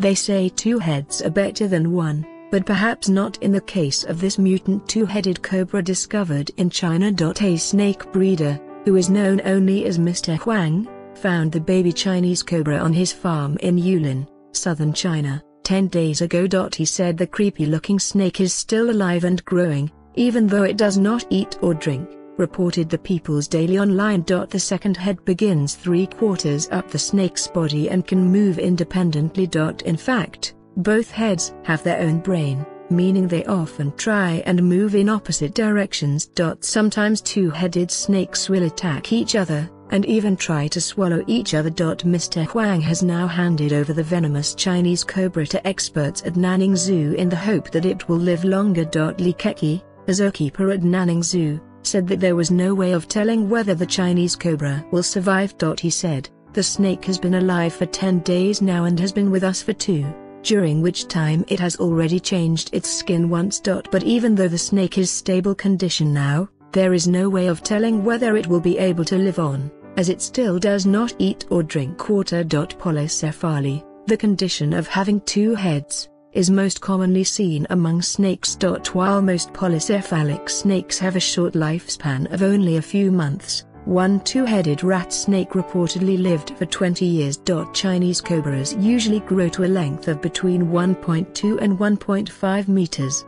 They say two heads are better than one, but perhaps not in the case of this mutant two-headed cobra discovered in China. A snake breeder, who is known only as Mr. Huang, found the baby Chinese cobra on his farm in Yulin, southern China, 10 days ago. He said the creepy-looking snake is still alive and growing, even though it does not eat or drink, reported the People's Daily Online. The second head begins 3/4 up the snake's body and can move independently. In fact, both heads have their own brain, meaning they often try and move in opposite directions. Sometimes two-headed snakes will attack each other, and even try to swallow each other. Mr. Huang has now handed over the venomous Chinese cobra to experts at Nanning Zoo in the hope that it will live longer. Li Keqi, a zookeeper at Nanning Zoo, said that there was no way of telling whether the Chinese cobra will survive. He said, "The snake has been alive for 10 days now and has been with us for 2, during which time it has already changed its skin once. But even though the snake is stable condition now, there is no way of telling whether it will be able to live on, as it still does not eat or drink water. Polycephaly, the condition of having two heads, is most commonly seen among snakes. While most polycephalic snakes have a short lifespan of only a few months, one two-headed rat snake reportedly lived for 20 years. Chinese cobras usually grow to a length of between 1.2 and 1.5 meters,